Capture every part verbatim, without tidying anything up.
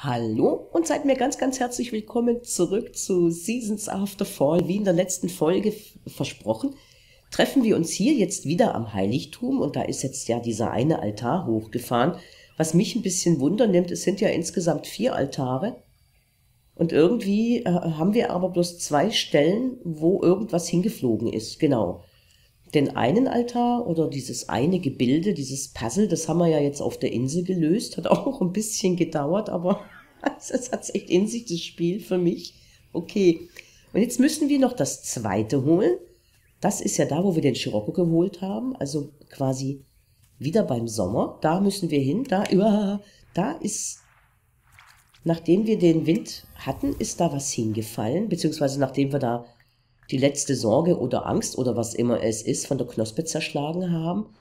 Hallo und seid mir ganz, ganz herzlich willkommen zurück zu Seasons After Fall. Wie in der letzten Folge versprochen, treffen wir uns hier jetzt wieder am Heiligtum und da ist jetzt ja dieser eine Altar hochgefahren. Was mich ein bisschen wundern nimmt, es sind ja insgesamt vier Altare und irgendwie äh, haben wir aber bloß zwei Stellen, wo irgendwas hingeflogen ist, genau. Den einen Altar oder dieses eine Gebilde, dieses Puzzle, das haben wir ja jetzt auf der Insel gelöst. Hat auch ein bisschen gedauert, aber es hat echt in sich, das Spiel für mich. Okay, und jetzt müssen wir noch das zweite holen. Das ist ja da, wo wir den Scirocco geholt haben, also quasi wieder beim Sommer. Da müssen wir hin, da, ja, da ist, nachdem wir den Wind hatten, ist da was hingefallen, beziehungsweise nachdem wir da die letzte Sorge oder Angst oder was immer es ist, von der Knospe zerschlagen haben,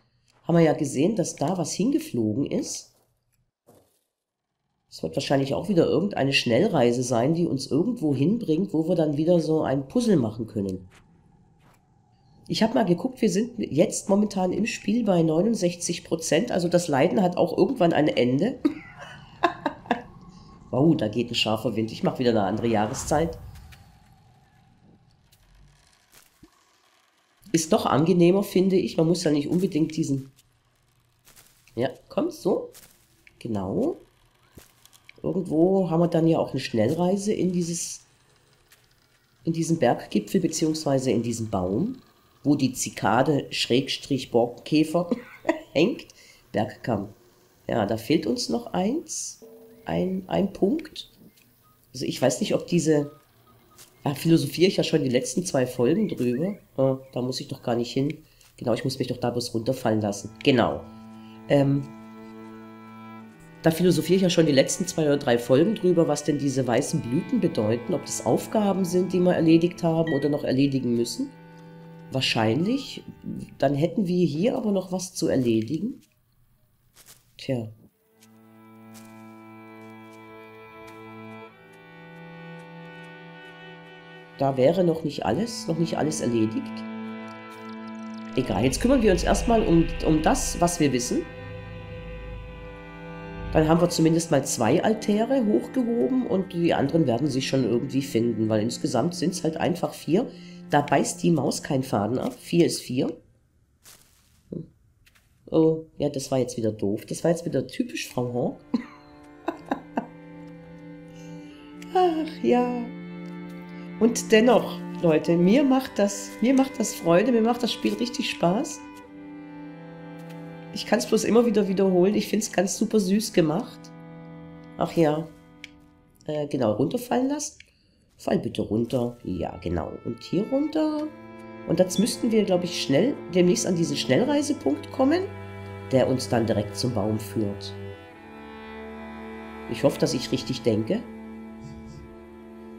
haben wir ja gesehen, dass da was hingeflogen ist. Es wird wahrscheinlich auch wieder irgendeine Schnellreise sein, die uns irgendwo hinbringt, wo wir dann wieder so ein Puzzle machen können. Ich habe mal geguckt, wir sind jetzt momentan im Spiel bei neunundsechzig Prozent, also das Leiden hat auch irgendwann ein Ende. Wow, da geht ein scharfer Wind, ich mache wieder eine andere Jahreszeit. Ist doch angenehmer, finde ich. Man muss ja nicht unbedingt diesen... Ja, komm, so. Genau. Irgendwo haben wir dann ja auch eine Schnellreise in dieses... in diesen Berggipfel, beziehungsweise in diesen Baum, wo die Zikade Schrägstrich Borkenkäfer hängt. Bergkamm. Ja, da fehlt uns noch eins. Ein, ein Punkt. Also ich weiß nicht, ob diese... Da philosophiere ich ja schon die letzten zwei Folgen drüber. Ja, da muss ich doch gar nicht hin. Genau, ich muss mich doch da bloß runterfallen lassen. Genau. Ähm, da philosophiere ich ja schon die letzten zwei oder drei Folgen drüber, was denn diese weißen Blüten bedeuten. Ob das Aufgaben sind, die wir erledigt haben oder noch erledigen müssen. Wahrscheinlich. Dann hätten wir hier aber noch was zu erledigen. Tja. Da wäre noch nicht alles, noch nicht alles erledigt. Egal, jetzt kümmern wir uns erstmal um, um das, was wir wissen. Dann haben wir zumindest mal zwei Altäre hochgehoben und die anderen werden sich schon irgendwie finden, weil insgesamt sind es halt einfach vier. Da beißt die Maus keinen Faden ab. Vier ist vier. Oh, ja, das war jetzt wieder doof. Das war jetzt wieder typisch Frau Hawk. Ach ja... Und dennoch, Leute, mir macht das, mir macht das Freude, mir macht das Spiel richtig Spaß. Ich kann es bloß immer wieder wiederholen. Ich finde es ganz super süß gemacht. Ach ja, äh, genau, runterfallen lassen. Fall bitte runter. Ja, genau. Und hier runter. Und jetzt müssten wir, glaube ich, schnell demnächst an diesen Schnellreisepunkt kommen, der uns dann direkt zum Baum führt. Ich hoffe, dass ich richtig denke.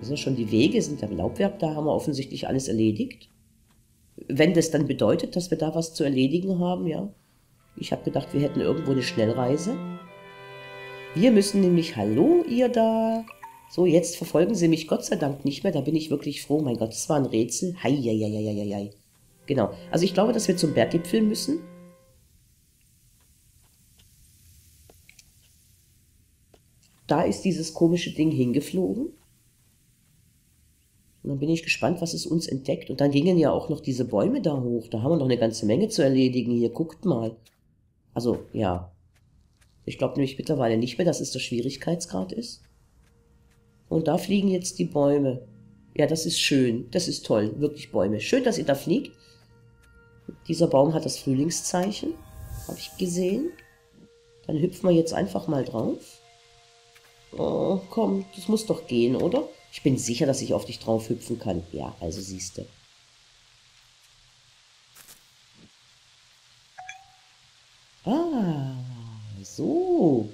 Also schon die Wege sind am Laubwerk, da haben wir offensichtlich alles erledigt. Wenn das dann bedeutet, dass wir da was zu erledigen haben, ja. Ich habe gedacht, wir hätten irgendwo eine Schnellreise. Wir müssen nämlich, hallo ihr da. So, jetzt verfolgen sie mich Gott sei Dank nicht mehr, da bin ich wirklich froh. Mein Gott, das war ein Rätsel. Hei, hei, hei, hei, hei. Genau, also ich glaube, dass wir zum Berggipfel müssen. Da ist dieses komische Ding hingeflogen. Und dann bin ich gespannt, was es uns entdeckt. Und dann gingen ja auch noch diese Bäume da hoch. Da haben wir noch eine ganze Menge zu erledigen. Hier, guckt mal. Also, ja. Ich glaube nämlich mittlerweile nicht mehr, dass es der Schwierigkeitsgrad ist. Und da fliegen jetzt die Bäume. Ja, das ist schön. Das ist toll. Wirklich Bäume. Schön, dass ihr da fliegt. Dieser Baum hat das Frühlingszeichen. Habe ich gesehen. Dann hüpfen wir jetzt einfach mal drauf. Oh, komm. Das muss doch gehen, oder? Ich bin sicher, dass ich auf dich drauf hüpfen kann. Ja, also siehst du. Ah, so.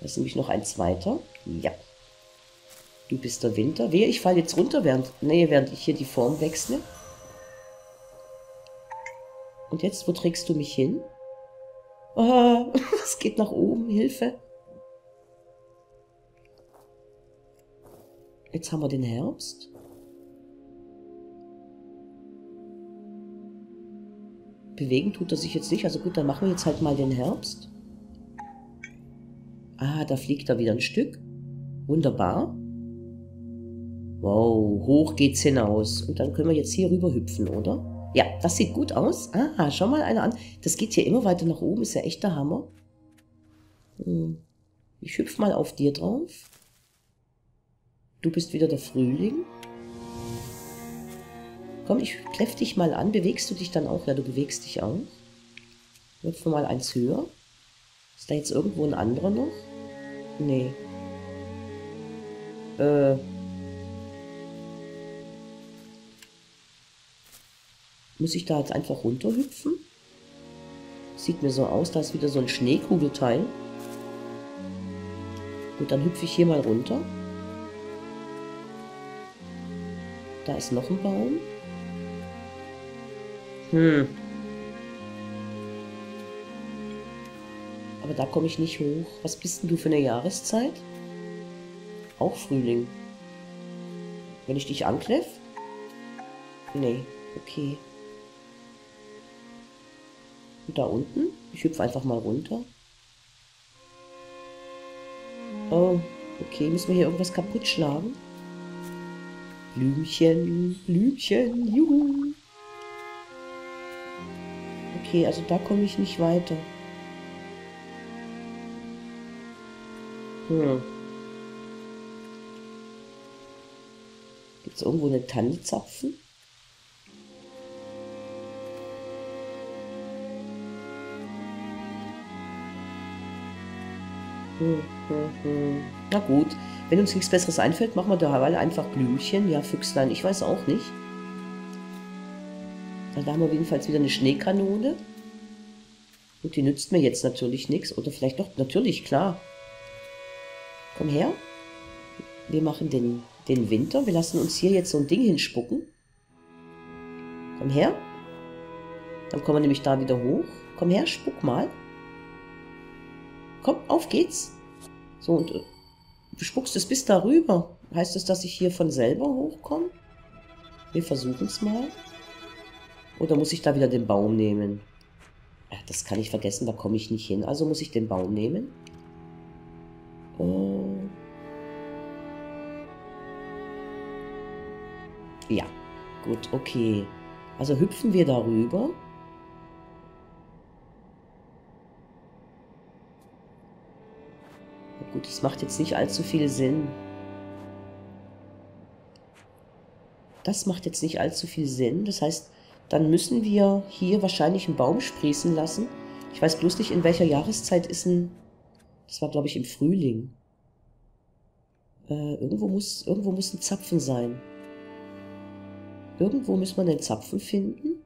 Da ist nämlich noch ein zweiter. Ja. Du bist der Winter. Wehe, ich falle jetzt runter, während, nee, während ich hier die Form wechsle. Und jetzt, wo trägst du mich hin? Ah, es geht nach oben. Hilfe. Jetzt haben wir den Herbst. Bewegen tut er sich jetzt nicht. Also gut, dann machen wir jetzt halt mal den Herbst. Ah, da fliegt er wieder ein Stück. Wunderbar. Wow, hoch geht's hinaus. Und dann können wir jetzt hier rüber hüpfen, oder? Ja, das sieht gut aus. Ah, schau mal einer an. Das geht hier immer weiter nach oben. Ist ja echt der Hammer. Hm. Ich hüpfe mal auf dir drauf. Du bist wieder der Frühling. Komm, ich kläff dich mal an. Bewegst du dich dann auch? Ja, du bewegst dich auch. Hüpfen mal eins höher. Ist da jetzt irgendwo ein anderer noch? Nee. Äh... Muss ich da jetzt einfach runterhüpfen? Sieht mir so aus, da ist wieder so ein Schneekugelteil. Gut, dann hüpfe ich hier mal runter. Da ist noch ein Baum. Hm. Aber da komme ich nicht hoch. Was bist denn du für eine Jahreszeit? Auch Frühling. Wenn ich dich ankläff? Nee, okay. Und da unten? Ich hüpfe einfach mal runter. Oh, okay. Müssen wir hier irgendwas kaputt schlagen? Blümchen, Blümchen, juhu. Okay, also da komme ich nicht weiter. Hm. Gibt es irgendwo eine Tanne zapfen? Na gut, wenn uns nichts Besseres einfällt, machen wir derweil einfach Blümchen. Ja, Füchslein, ich weiß auch nicht. Da haben wir jedenfalls wieder eine Schneekanone. Und die nützt mir jetzt natürlich nichts. Oder vielleicht doch, natürlich, klar. Komm her. Wir machen den, den Winter. Wir lassen uns hier jetzt so ein Ding hinspucken. Komm her. Dann kommen wir nämlich da wieder hoch. Komm her, spuck mal. Komm, auf geht's. So, und du spuckst es bis darüber. Heißt das, dass ich hier von selber hochkomme? Wir versuchen es mal. Oder muss ich da wieder den Baum nehmen? Ach, das kann ich vergessen, da komme ich nicht hin. Also muss ich den Baum nehmen. Oh. Ja, gut, okay. Also hüpfen wir darüber. Gut, das macht jetzt nicht allzu viel Sinn. Das macht jetzt nicht allzu viel Sinn. Das heißt, dann müssen wir hier wahrscheinlich einen Baum sprießen lassen. Ich weiß bloß nicht, in welcher Jahreszeit ist ein... Das war, glaube ich, im Frühling. Äh, irgendwo muss, irgendwo muss ein Zapfen sein. Irgendwo muss man einen Zapfen finden.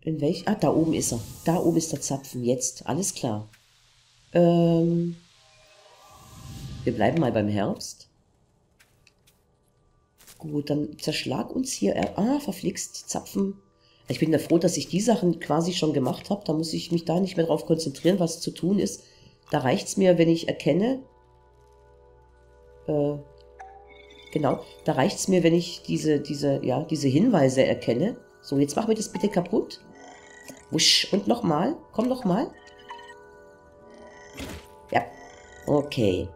In welch... Ah, da oben ist er. Da oben ist der Zapfen. Jetzt. Alles klar. Ähm, wir bleiben mal beim Herbst. Gut, dann zerschlag uns hier. Ah, verflixt, Zapfen. Ich bin da froh, dass ich die Sachen quasi schon gemacht habe. Da muss ich mich da nicht mehr drauf konzentrieren, was zu tun ist. Da reicht's mir, wenn ich erkenne. Äh, genau, da reicht's mir, wenn ich diese, diese, ja, diese Hinweise erkenne. So, jetzt machen wir das bitte kaputt. Wusch, und nochmal. Komm nochmal. Okay.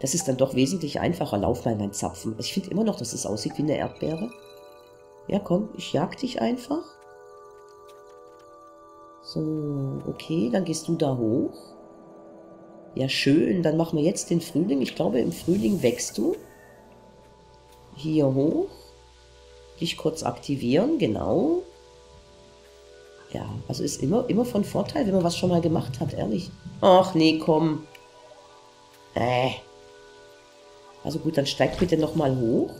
Das ist dann doch wesentlich einfacher. Lauf mal, mein Zapfen. Ich finde immer noch, dass es aussieht wie eine Erdbeere. Ja, komm, ich jag dich einfach. So, okay, dann gehst du da hoch. Ja, schön. Dann machen wir jetzt den Frühling. Ich glaube, im Frühling wächst du. Hier hoch. Dich kurz aktivieren, genau. Ja, also ist immer, immer von Vorteil, wenn man was schon mal gemacht hat, ehrlich. Ach, nee, komm. Äh. Also gut, dann steigt bitte nochmal hoch.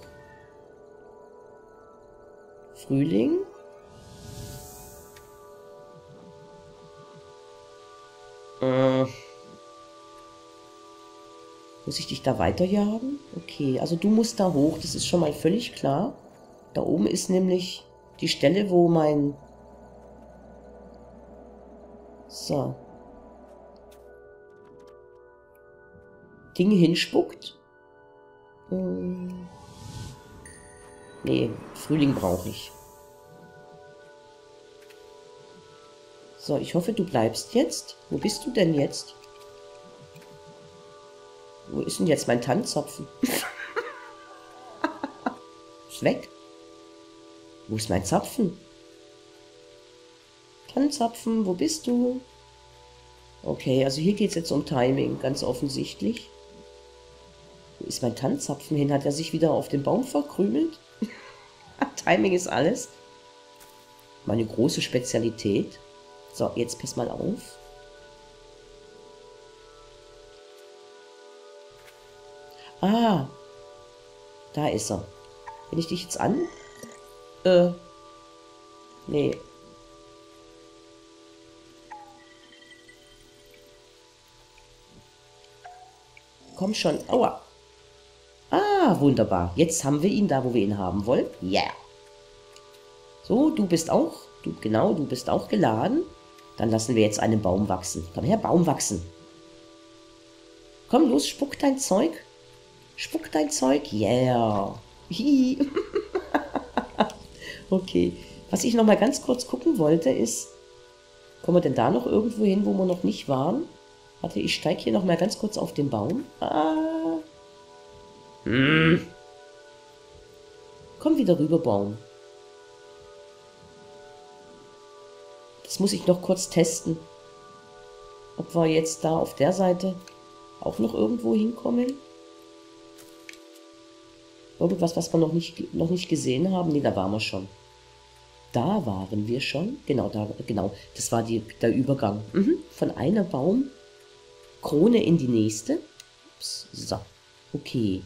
Frühling. Äh. Muss ich dich da weiterjagen? Okay, also du musst da hoch, das ist schon mal völlig klar. Da oben ist nämlich die Stelle, wo mein... So... Ding hinspuckt. Hm. Nee, Frühling brauche ich. So, ich hoffe, du bleibst jetzt. Wo bist du denn jetzt? Wo ist denn jetzt mein Tanzzopfen? Ist weg. Wo ist mein Zopfen? Tanzzopfen, wo bist du? Okay, also hier geht es jetzt um Timing, ganz offensichtlich. Wo ist mein Tanzzapfen hin? Hat er sich wieder auf den Baum verkrümelt? Timing ist alles. Meine große Spezialität. So, jetzt pass mal auf. Ah, da ist er. Wenn ich dich jetzt an... Äh, nee. Komm schon. Aua. Ah, wunderbar. Jetzt haben wir ihn da, wo wir ihn haben wollen. Ja. Yeah. So, du bist auch. Du, genau, du bist auch geladen. Dann lassen wir jetzt einen Baum wachsen. Komm her, Baum wachsen. Komm los, spuck dein Zeug. Spuck dein Zeug. Yeah. Hihi. Okay. Was ich nochmal ganz kurz gucken wollte, ist, kommen wir denn da noch irgendwo hin, wo wir noch nicht waren? Warte, ich steige hier nochmal ganz kurz auf den Baum. Ah. Hm. Komm wieder rüber, Baum. Das muss ich noch kurz testen. Ob wir jetzt da auf der Seite auch noch irgendwo hinkommen. Irgendwas, was wir noch nicht, noch nicht gesehen haben. Nee, da waren wir schon. Da waren wir schon. Genau, da, genau. Das war die, der Übergang. Mhm. Von einer Baum. Krone in die nächste. Ups, so. Okay.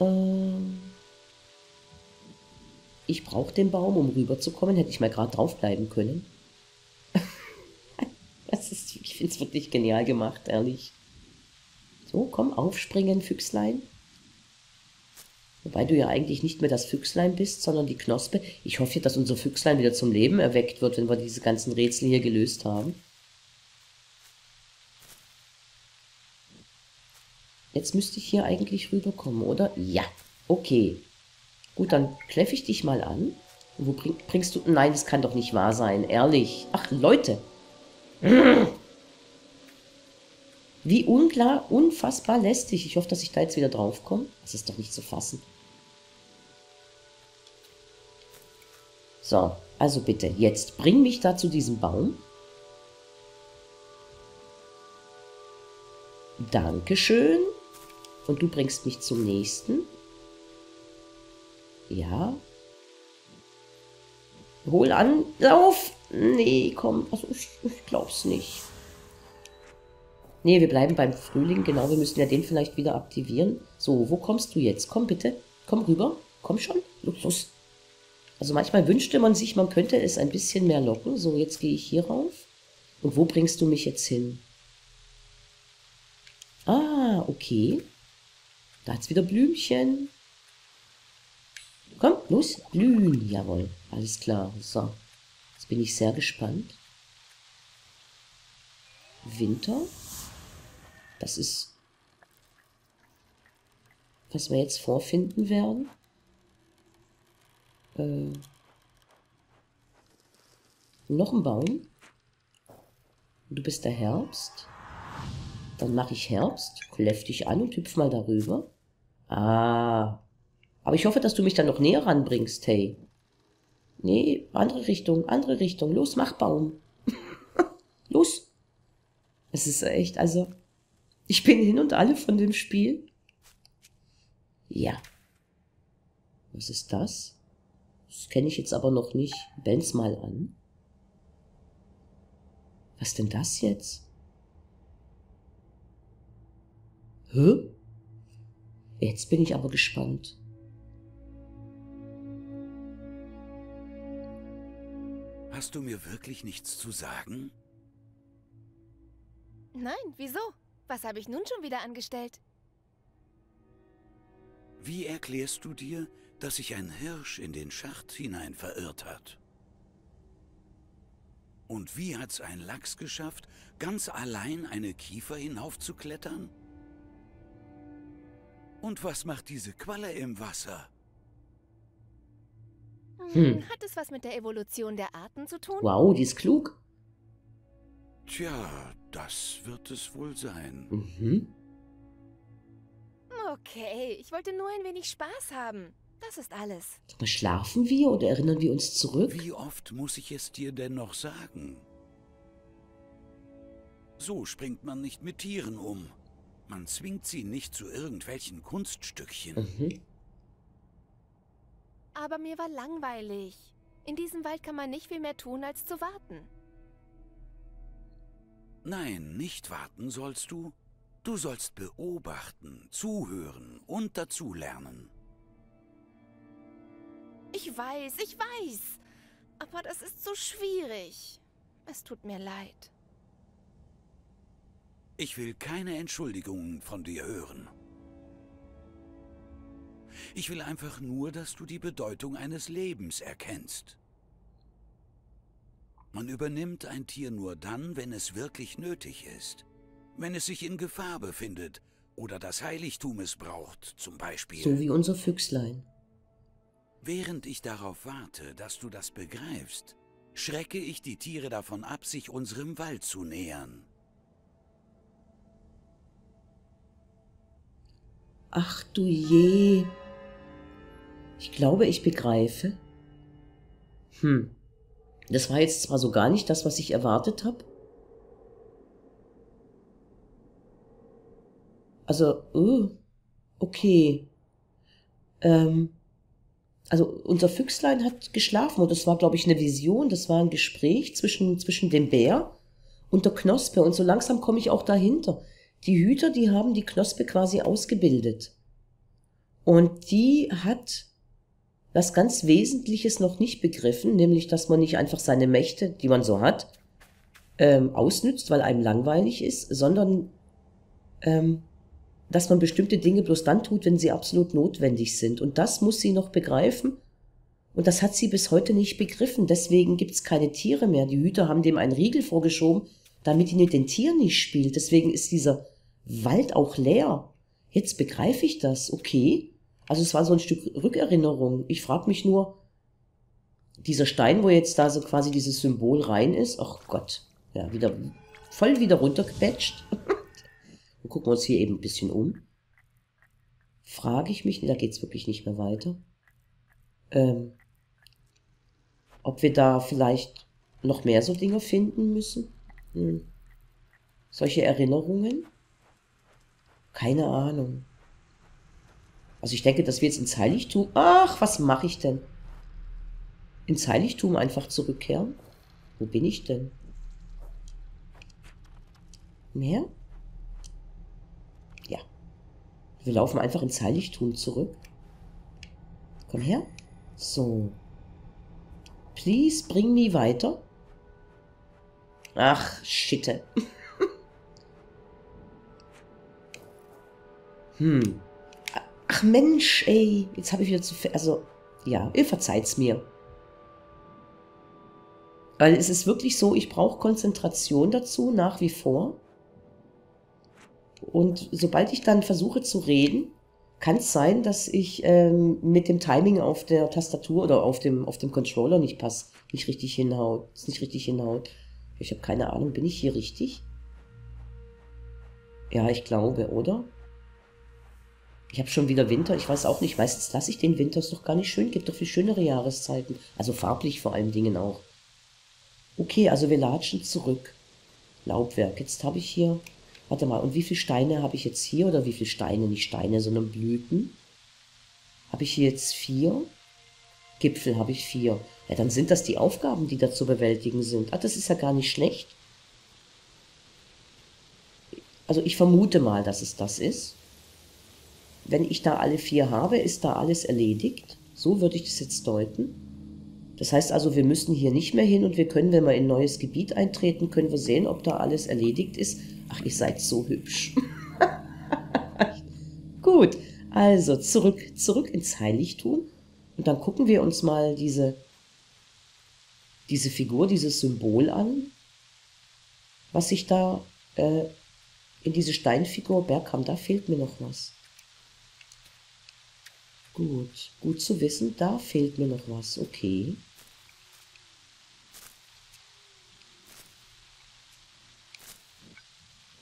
Ähm ich brauche den Baum, um rüberzukommen. Hätte ich mal gerade draufbleiben können. Das ist, ich finde es wirklich genial gemacht, ehrlich. So, komm, aufspringen, Füchslein. Wobei du ja eigentlich nicht mehr das Füchslein bist, sondern die Knospe. Ich hoffe, dass unser Füchslein wieder zum Leben erweckt wird, wenn wir diese ganzen Rätsel hier gelöst haben. Jetzt müsste ich hier eigentlich rüberkommen, oder? Ja, okay. Gut, dann kläff ich dich mal an. Wo bring, bringst du... Nein, das kann doch nicht wahr sein, ehrlich. Ach, Leute. Wie unklar, unfassbar lästig. Ich hoffe, dass ich da jetzt wieder drauf komme. Das ist doch nicht zu fassen. So, also bitte, jetzt bring mich da zu diesem Baum. Dankeschön. Und du bringst mich zum nächsten. Ja. Hol an. Lauf. Nee, komm. Also ich, ich glaub's nicht. Nee, wir bleiben beim Frühling. Genau, wir müssen ja den vielleicht wieder aktivieren. So, wo kommst du jetzt? Komm bitte. Komm rüber. Komm schon. Los, los. Also manchmal wünschte man sich, man könnte es ein bisschen mehr locken. So, jetzt gehe ich hier rauf. Und wo bringst du mich jetzt hin? Ah, okay. Da hat's wieder Blümchen. Komm, los, blühen. Jawohl, alles klar. So, jetzt bin ich sehr gespannt. Winter. Das ist, was wir jetzt vorfinden werden. Äh, noch ein Baum. Du bist der Herbst. Dann mache ich Herbst, kläff dich an und hüpf mal darüber. Ah. Aber ich hoffe, dass du mich dann noch näher ranbringst, hey. Nee, andere Richtung, andere Richtung. Los, mach Baum. Los. Es ist echt, also, ich bin hin und alle von dem Spiel. Ja. Was ist das? Das kenne ich jetzt aber noch nicht. Wend's mal an. Was denn das jetzt? Hä? Jetzt bin ich aber gespannt. Hast du mir wirklich nichts zu sagen? Nein, wieso? Was habe ich nun schon wieder angestellt? Wie erklärst du dir, dass sich ein Hirsch in den Schacht hinein verirrt hat? Und wie hat's ein Lachs geschafft, ganz allein eine Kiefer hinaufzuklettern? Und was macht diese Qualle im Wasser? Hm. Hat es was mit der Evolution der Arten zu tun? Wow, die ist klug. Tja, das wird es wohl sein. Mhm. Okay, ich wollte nur ein wenig Spaß haben. Das ist alles. Aber schlafen wir oder erinnern wir uns zurück? Wie oft muss ich es dir denn noch sagen? So springt man nicht mit Tieren um. Man zwingt sie nicht zu irgendwelchen Kunststückchen. Mhm. Aber mir war langweilig. In diesem Wald kann man nicht viel mehr tun, als zu warten. Nein, nicht warten sollst du. Du sollst beobachten, zuhören und dazulernen. Ich weiß, ich weiß. Aber das ist so schwierig. Es tut mir leid. Ich will keine Entschuldigungen von dir hören. Ich will einfach nur, dass du die Bedeutung eines Lebens erkennst. Man übernimmt ein Tier nur dann, wenn es wirklich nötig ist. Wenn es sich in Gefahr befindet oder das Heiligtum es braucht, zum Beispiel. So wie unser Füchslein. Während ich darauf warte, dass du das begreifst, schrecke ich die Tiere davon ab, sich unserem Wald zu nähern. Ach du je. Ich glaube, ich begreife. Hm. Das war jetzt zwar so gar nicht das, was ich erwartet habe. Also, oh, okay. Ähm, also unser Füchslein hat geschlafen und das war, glaube ich, eine Vision. Das war ein Gespräch zwischen, zwischen dem Bär und der Knospe. Und so langsam komme ich auch dahinter. Die Hüter, die haben die Knospe quasi ausgebildet. Und die hat was ganz Wesentliches noch nicht begriffen, nämlich, dass man nicht einfach seine Mächte, die man so hat, ähm, ausnützt, weil einem langweilig ist, sondern ähm, dass man bestimmte Dinge bloß dann tut, wenn sie absolut notwendig sind. Und das muss sie noch begreifen. Und das hat sie bis heute nicht begriffen. Deswegen gibt es keine Tiere mehr. Die Hüter haben dem einen Riegel vorgeschoben, damit die mit den Tieren nicht spielt. Deswegen ist dieser Wald auch leer. Jetzt begreife ich das, okay. Also es war so ein Stück Rückerinnerung. Ich frage mich nur, dieser Stein, wo jetzt da so quasi dieses Symbol rein ist, ach Gott, ja, wieder voll wieder runtergequetscht. Dann gucken wir uns hier eben ein bisschen um. Frage ich mich, da geht es wirklich nicht mehr weiter. Ähm, ob wir da vielleicht noch mehr so Dinge finden müssen? Hm. Solche Erinnerungen? Keine Ahnung. Also ich denke, dass wir jetzt ins Heiligtum... Ach, was mache ich denn? Ins Heiligtum einfach zurückkehren? Wo bin ich denn? Mehr? Ja. Wir laufen einfach ins Heiligtum zurück. Komm her. So. Please, bring me weiter. Ach, Schitte. hm. Ach Mensch, ey. Jetzt habe ich wieder zu viel... Also, ja, ihr verzeiht's mir. Weil es ist wirklich so, ich brauche Konzentration dazu, nach wie vor. Und sobald ich dann versuche zu reden, kann es sein, dass ich ähm, mit dem Timing auf der Tastatur oder auf dem, auf dem Controller nicht passt, nicht richtig hinhaut, nicht richtig hinhaut. Ich habe keine Ahnung, bin ich hier richtig? Ja, ich glaube, oder? Ich habe schon wieder Winter, ich weiß auch nicht. Meistens lasse ich den Winter, ist doch gar nicht schön. Gibt doch viel schönere Jahreszeiten. Also farblich vor allen Dingen auch. Okay, also wir latschen zurück. Laubwerk, jetzt habe ich hier... Warte mal, und wie viele Steine habe ich jetzt hier? Oder wie viele Steine? Nicht Steine, sondern Blüten. Habe ich hier jetzt vier? Gipfel habe ich vier. Ja, dann sind das die Aufgaben, die da zu bewältigen sind. Ah, das ist ja gar nicht schlecht. Also ich vermute mal, dass es das ist. Wenn ich da alle vier habe, ist da alles erledigt. So würde ich das jetzt deuten. Das heißt also, wir müssen hier nicht mehr hin und wir können, wenn wir in ein neues Gebiet eintreten, können wir sehen, ob da alles erledigt ist. Ach, ihr seid so hübsch. Gut, also zurück, zurück ins Heiligtum. Und dann gucken wir uns mal diese, diese Figur, dieses Symbol an, was sich da äh, in diese Steinfigur Bergham, da fehlt mir noch was. Gut, gut zu wissen, da fehlt mir noch was, okay.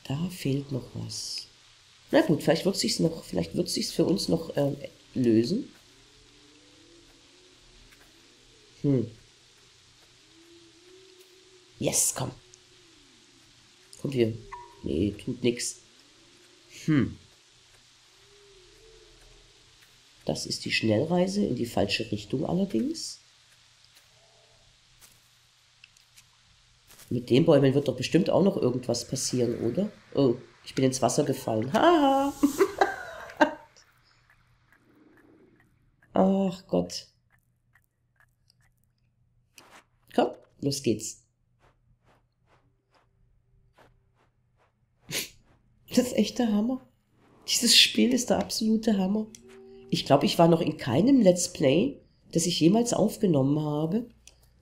Da fehlt noch was. Na gut, vielleicht wird sich's noch, vielleicht wird sich's für uns noch ähm, lösen. Hm. Yes, komm. Kommt hier. Nee, tut nix. Hm. Das ist die Schnellreise in die falsche Richtung allerdings. Mit den Bäumen wird doch bestimmt auch noch irgendwas passieren, oder? Oh, ich bin ins Wasser gefallen. Haha. Ach Gott. Komm, los geht's. Das ist echt der Hammer. Dieses Spiel ist der absolute Hammer. Ich glaube, ich war noch in keinem Let's Play, das ich jemals aufgenommen habe,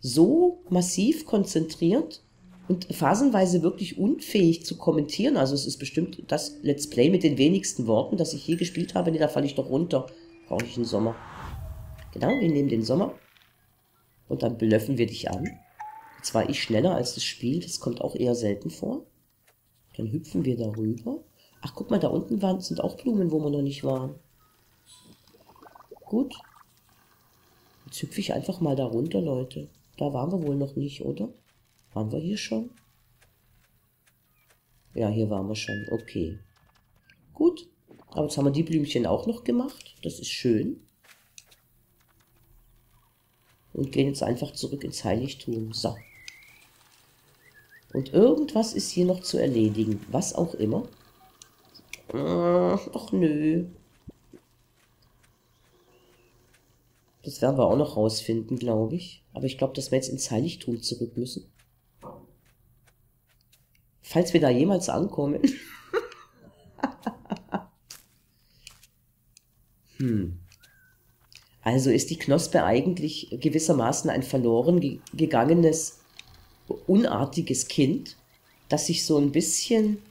so massiv konzentriert und phasenweise wirklich unfähig zu kommentieren. Also es ist bestimmt das Let's Play mit den wenigsten Worten, das ich je gespielt habe. Nee, da falle ich doch runter. Brauche ich einen Sommer. Genau, wir nehmen den Sommer. Und dann blöffen wir dich an. Jetzt war ich schneller als das Spiel, das kommt auch eher selten vor. Dann hüpfen wir darüber. Ach, guck mal, da unten waren, sind auch Blumen, wo wir noch nicht waren. Gut. Jetzt hüpfe ich einfach mal da runter, Leute. Da waren wir wohl noch nicht, oder? Waren wir hier schon? Ja, hier waren wir schon. Okay. Gut. Aber jetzt haben wir die Blümchen auch noch gemacht. Das ist schön. Und gehen jetzt einfach zurück ins Heiligtum. So. Und irgendwas ist hier noch zu erledigen. Was auch immer. Ach, nö. Das werden wir auch noch rausfinden, glaube ich. Aber ich glaube, dass wir jetzt ins Heiligtum zurück müssen. Falls wir da jemals ankommen. Hm. Also ist die Knospe eigentlich gewissermaßen ein verloren ge- gegangenes, unartiges Kind, das sich so ein bisschen,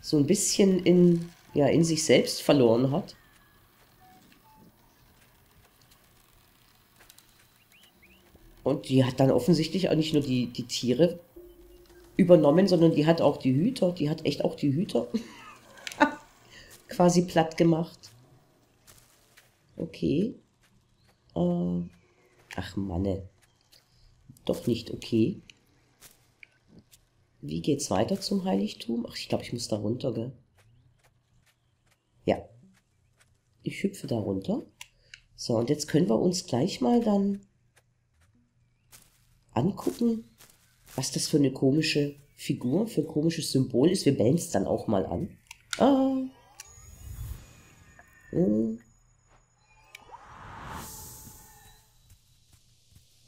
so ein bisschen in, ja, in sich selbst verloren hat. Und die hat dann offensichtlich auch nicht nur die, die Tiere übernommen, sondern die hat auch die Hüter. Die hat echt auch die Hüter quasi platt gemacht. Okay. Äh, ach Manne. Doch nicht okay. Wie geht's weiter zum Heiligtum? Ach, ich glaube, ich muss da runter, gell? Ja. Ich hüpfe da runter. So, und jetzt können wir uns gleich mal dann angucken, was das für eine komische Figur, für ein komisches Symbol ist. Wir bellen es dann auch mal an. Ah. Hm.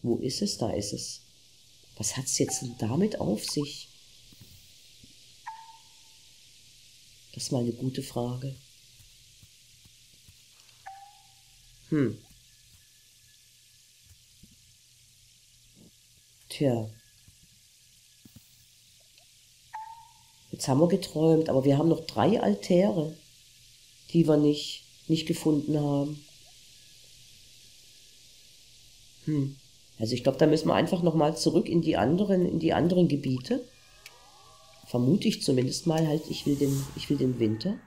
Wo ist es? Da ist es. Was hat es jetzt denn damit auf sich? Das ist mal eine gute Frage. Hm. Tja. Jetzt haben wir geträumt, aber wir haben noch drei Altäre, die wir nicht, nicht gefunden haben. Hm. Also ich glaube, da müssen wir einfach nochmal zurück in die anderen, in die anderen Gebiete. Vermute ich zumindest mal halt, ich will den, ich will den Winter.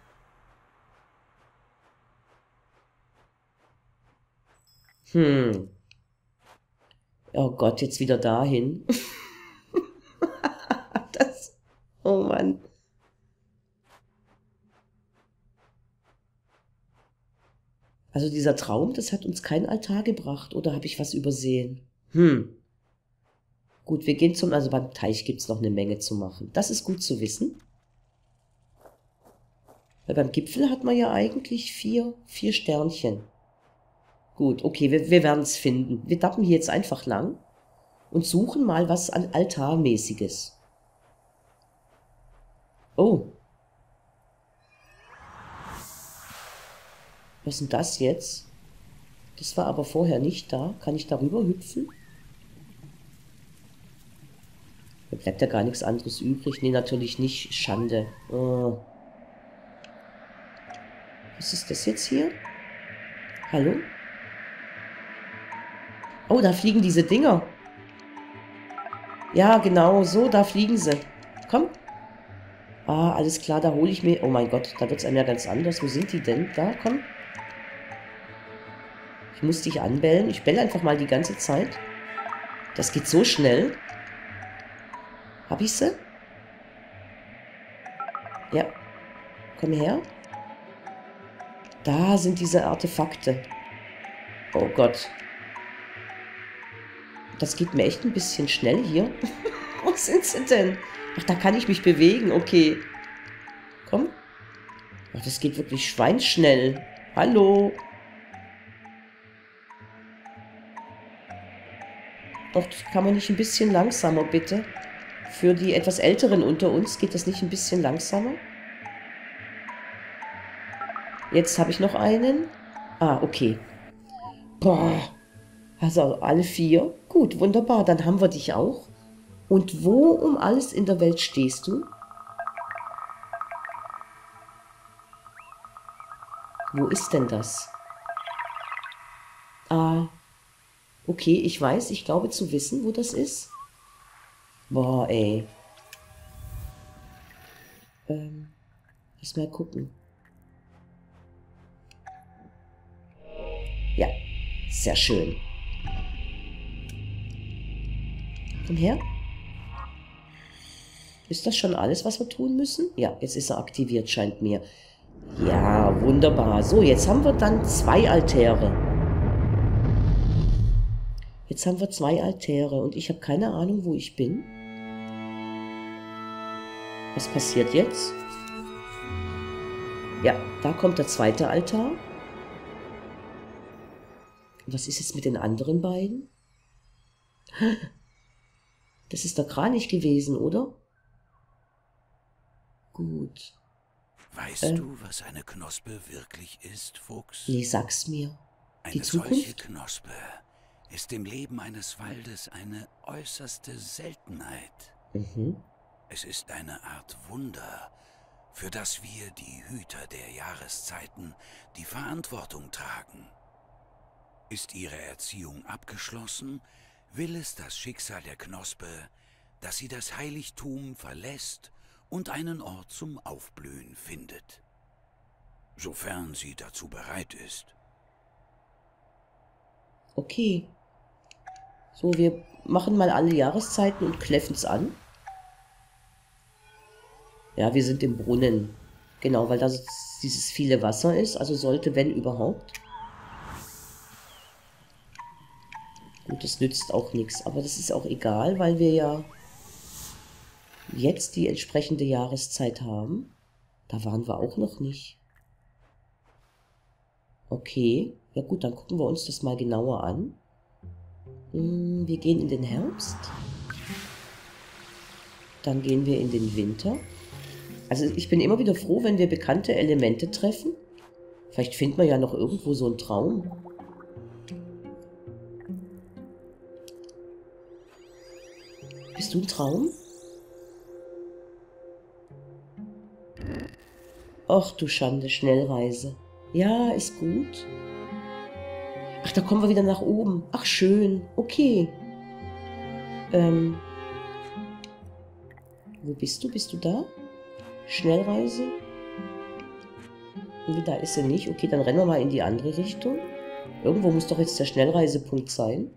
Hm. Oh Gott, jetzt wieder dahin. Das, oh Mann. Also dieser Traum, das hat uns keinen Altar gebracht. Oder habe ich was übersehen? Hm. Gut, wir gehen zum... Also beim Teich gibt es noch eine Menge zu machen. Das ist gut zu wissen. Weil beim Gipfel hat man ja eigentlich vier, vier Sternchen. Gut, okay, wir, wir werden es finden. Wir dappen hier jetzt einfach lang und suchen mal was an Altarmäßiges. Oh. Was ist denn das jetzt? Das war aber vorher nicht da. Kann ich darüber hüpfen? Da bleibt ja gar nichts anderes übrig. Nee, natürlich nicht. Schande. Oh. Was ist das jetzt hier? Hallo? Oh, da fliegen diese Dinger. Ja, genau, so, da fliegen sie. Komm. Ah, alles klar, da hole ich mir... Oh mein Gott, da wird es einem ja ganz anders. Wo sind die denn? Da, komm. Ich muss dich anbellen. Ich belle einfach mal die ganze Zeit. Das geht so schnell. Hab ich sie? Ja. Komm her. Da sind diese Artefakte. Oh Gott. Das geht mir echt ein bisschen schnell hier. Wo sind sie denn? Ach, da kann ich mich bewegen. Okay. Komm. Ach, das geht wirklich schweinschnell. Hallo. Doch, kann man nicht ein bisschen langsamer, bitte? Für die etwas Älteren unter uns geht das nicht ein bisschen langsamer? Jetzt habe ich noch einen. Ah, okay. Boah. Also alle vier. Gut, wunderbar. Dann haben wir dich auch. Und wo um alles in der Welt stehst du? Wo ist denn das? Ah, okay, ich weiß, ich glaube zu wissen, wo das ist. Boah, ey. Ähm, lass mal gucken. Ja, sehr schön. Komm her. Ist das schon alles, was wir tun müssen? Ja, jetzt ist er aktiviert, scheint mir. Ja, wunderbar. So, jetzt haben wir dann zwei Altäre. Jetzt haben wir zwei Altäre und ich habe keine Ahnung, wo ich bin. Was passiert jetzt? Ja, da kommt der zweite Altar. Was ist jetzt mit den anderen beiden? Das ist der Kranich gewesen, oder? Gut. Weißt äh, du, was eine Knospe wirklich ist, Fuchs? Nee, sag's mir. Die eine Zukunft? Solche Knospe ist im Leben eines Waldes eine äußerste Seltenheit. Mhm. Es ist eine Art Wunder, für das wir, die Hüter der Jahreszeiten, die Verantwortung tragen. Ist ihre Erziehung abgeschlossen, will es das Schicksal der Knospe, dass sie das Heiligtum verlässt und einen Ort zum Aufblühen findet. Sofern sie dazu bereit ist. Okay. So, wir machen mal alle Jahreszeiten und kläffen's an. Ja, wir sind im Brunnen. Genau, weil da dieses viele Wasser ist. Also sollte, wenn überhaupt. Gut, das nützt auch nichts. Aber das ist auch egal, weil wir ja jetzt die entsprechende Jahreszeit haben. Da waren wir auch noch nicht. Okay. Ja gut, dann gucken wir uns das mal genauer an. Hm, wir gehen in den Herbst. Dann gehen wir in den Winter. Also ich bin immer wieder froh, wenn wir bekannte Elemente treffen. Vielleicht findet man ja noch irgendwo so einen Traum. Bist du ein Traum? Och du Schande, Schnellreise. Ja, ist gut. Ach, da kommen wir wieder nach oben. Ach, schön. Okay. Ähm. Wo bist du? Bist du da? Schnellreise? Nee, da ist sie nicht. Okay, dann rennen wir mal in die andere Richtung. Irgendwo muss doch jetzt der Schnellreisepunkt sein.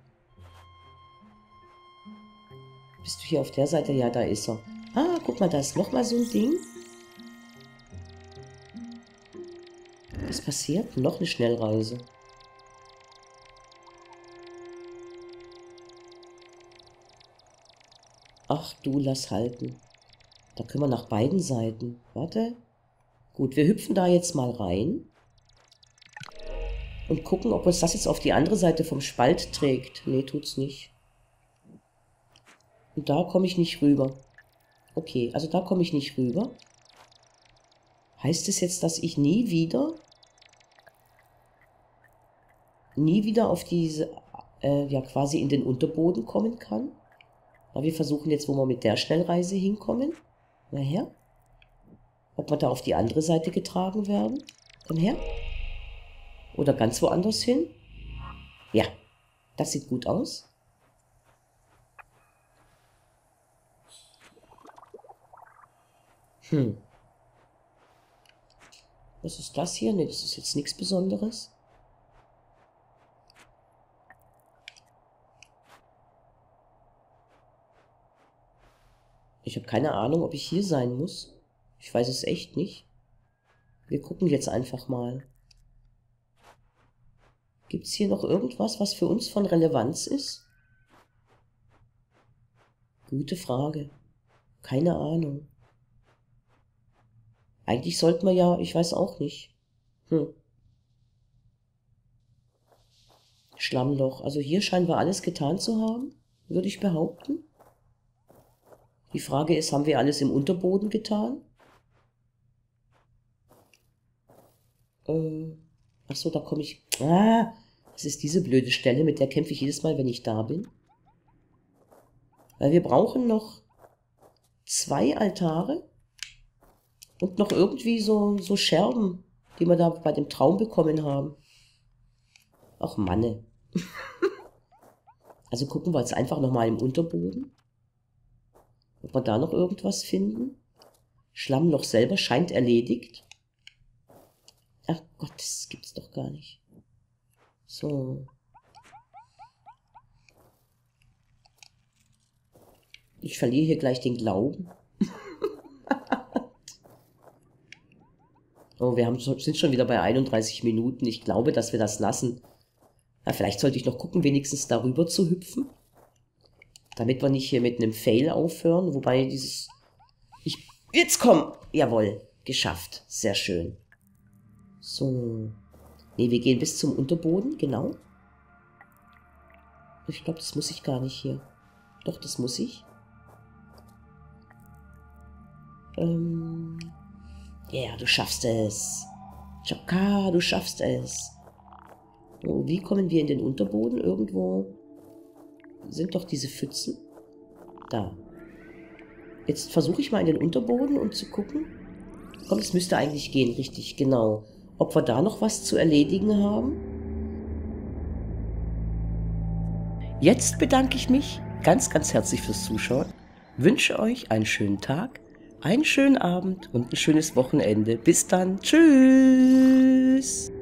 Bist du hier auf der Seite? Ja, da ist er. Ah, guck mal, da ist nochmal so ein Ding. Was passiert? Noch eine Schnellreise. Ach du, lass halten. Da können wir nach beiden Seiten. Warte. Gut, wir hüpfen da jetzt mal rein. Und gucken, ob uns das jetzt auf die andere Seite vom Spalt trägt. Nee, tut's nicht. Und da komme ich nicht rüber. Okay, also da komme ich nicht rüber. Heißt es jetzt, dass ich nie wieder... nie wieder auf diese... Äh, ja, quasi in den Unterboden kommen kann? Aber wir versuchen jetzt, wo wir mit der Schnellreise hinkommen. Na her. Ob wir da auf die andere Seite getragen werden. Komm her. Oder ganz woanders hin. Ja, das sieht gut aus. Hm. Was ist das hier? Ne, das ist jetzt nichts Besonderes. Ich habe keine Ahnung, ob ich hier sein muss. Ich weiß es echt nicht. Wir gucken jetzt einfach mal. Gibt es hier noch irgendwas, was für uns von Relevanz ist? Gute Frage. Keine Ahnung. Eigentlich sollten wir ja, ich weiß auch nicht. Hm. Schlammloch. Also hier scheinen wir alles getan zu haben, würde ich behaupten. Die Frage ist, haben wir alles im Unterboden getan? Äh, achso, da komme ich... Ah, das ist diese blöde Stelle, mit der kämpfe ich jedes Mal, wenn ich da bin. Weil wir brauchen noch zwei Altare und noch irgendwie so, so Scherben, die wir da bei dem Traum bekommen haben. Ach, Manne. Also gucken wir jetzt einfach nochmal im Unterboden. Ob wir da noch irgendwas finden? Schlammloch selber scheint erledigt. Ach Gott, das gibt's doch gar nicht. So. Ich verliere hier gleich den Glauben. Oh, wir haben, sind schon wieder bei einunddreißig Minuten. Ich glaube, dass wir das lassen. Na, vielleicht sollte ich noch gucken, wenigstens darüber zu hüpfen. Damit wir nicht hier mit einem Fail aufhören. Wobei dieses... Ich... Jetzt komm! Jawohl, geschafft. Sehr schön. So. Ne, wir gehen bis zum Unterboden, genau. Ich glaube, das muss ich gar nicht hier. Doch, das muss ich. Ähm... Ja, yeah, du schaffst es. Chaka, du schaffst es. So, wie kommen wir in den Unterboden? Irgendwo... sind doch diese Pfützen. Da. Jetzt versuche ich mal in den Unterboden, um zu gucken. Komm, es müsste eigentlich gehen, richtig, genau. Ob wir da noch was zu erledigen haben? Jetzt bedanke ich mich ganz, ganz herzlich fürs Zuschauen. Wünsche euch einen schönen Tag, einen schönen Abend und ein schönes Wochenende. Bis dann. Tschüss.